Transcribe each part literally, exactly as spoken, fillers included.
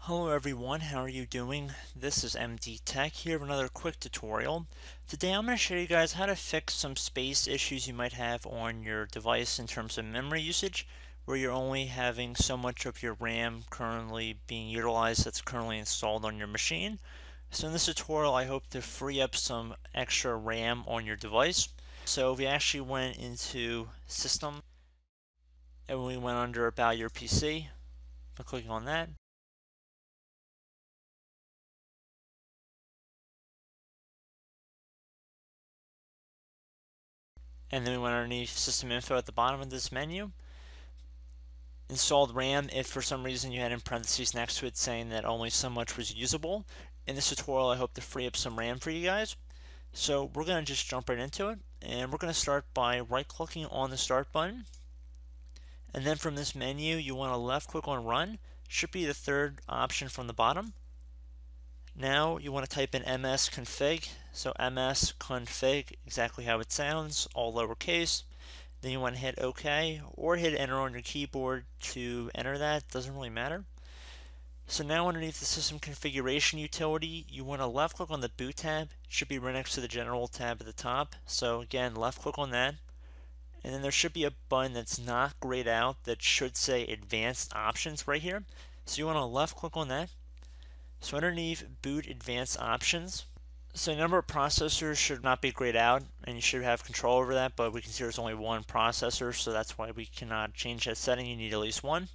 Hello everyone, how are you doing? This is M D Tech here with another quick tutorial. Today I'm going to show you guys how to fix some space issues you might have on your device in terms of memory usage, where you're only having so much of your RAM currently being utilized that's currently installed on your machine. So in this tutorial I hope to free up some extra RAM on your device. So we actually went into System and we went under About Your P C by clicking on that. And then we went underneath System Info at the bottom of this menu. Installed RAM if for some reason you had in parentheses next to it saying that only so much was usable. In this tutorial I hope to free up some RAM for you guys. So we're going to just jump right into it, and we're going to start by right clicking on the Start button. And then from this menu you want to left click on Run. Should be the third option from the bottom. Now you want to type in msconfig, so msconfig, exactly how it sounds, all lowercase. Then you want to hit OK or hit Enter on your keyboard to enter that, doesn't really matter. So now underneath the System Configuration utility, you want to left click on the Boot tab, it should be right next to the General tab at the top. So again, left click on that. And then there should be a button that's not grayed out that should say Advanced Options right here. So you want to left click on that. So underneath Boot Advanced Options, so number of processors should not be grayed out and you should have control over that, but we can see there's only one processor, so that's why we cannot change that setting. You need at least one.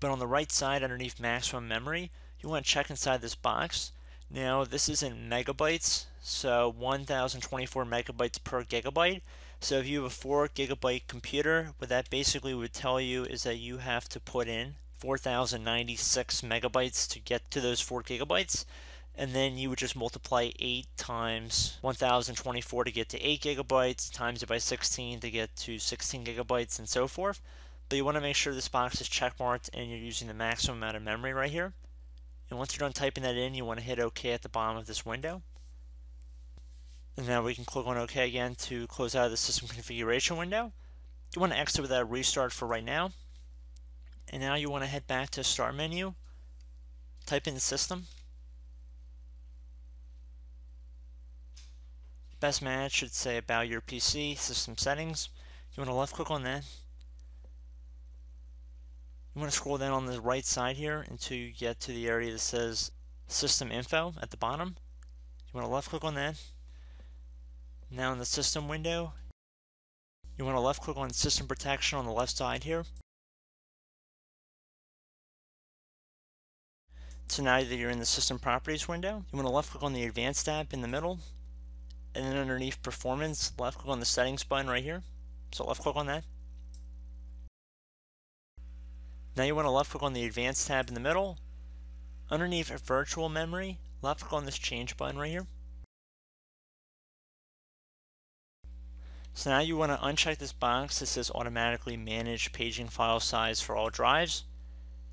But on the right side underneath maximum memory, you want to check inside this box. Now this is in megabytes, so one thousand twenty-four megabytes per gigabyte. So if you have a four gigabyte computer, what that basically would tell you is that you have to put in four thousand ninety-six megabytes to get to those four gigabytes, and then you would just multiply eight times one thousand twenty-four to get to eight gigabytes, times it by sixteen to get to sixteen gigabytes, and so forth. But you want to make sure this box is checkmarked and you're using the maximum amount of memory right here. And once you're done typing that in, you want to hit OK at the bottom of this window. And now we can click on OK again to close out of the System Configuration window. You want to exit without a restart for right now. And now you want to head back to Start menu, type in System. Best match should say About Your P C, System Settings. You want to left click on that. You want to scroll down on the right side here until you get to the area that says System Info at the bottom. You want to left click on that. Now in the System window, you want to left click on System Protection on the left side here. So now that you're in the System Properties window, you want to left click on the Advanced tab in the middle, and then underneath Performance, left click on the Settings button right here. So left click on that. Now you want to left click on the Advanced tab in the middle. Underneath Virtual Memory, left click on this Change button right here. So now you want to uncheck this box that says Automatically Manage Paging File Size for All Drives,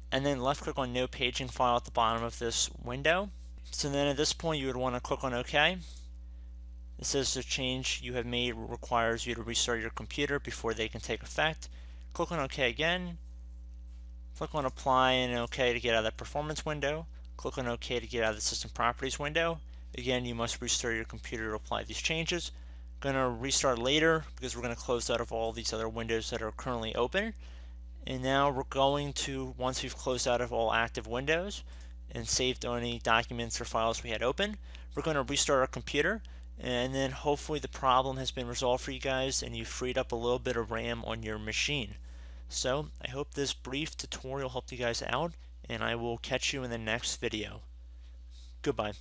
and then left click on No Paging File at the bottom of this window. So then at this point you would want to click on OK. It says the change you have made requires you to restart your computer before they can take effect. Click on OK again. Click on Apply and OK to get out of that Performance window. Click on OK to get out of the System Properties window. Again, you must restart your computer to apply these changes. I'm going to restart later because we're going to close out of all these other windows that are currently open. And now we're going to, once we've closed out of all active windows and saved any documents or files we had open, we're going to restart our computer, and then hopefully the problem has been resolved for you guys and you freed up a little bit of RAM on your machine. So I hope this brief tutorial helped you guys out, and I will catch you in the next video. Goodbye.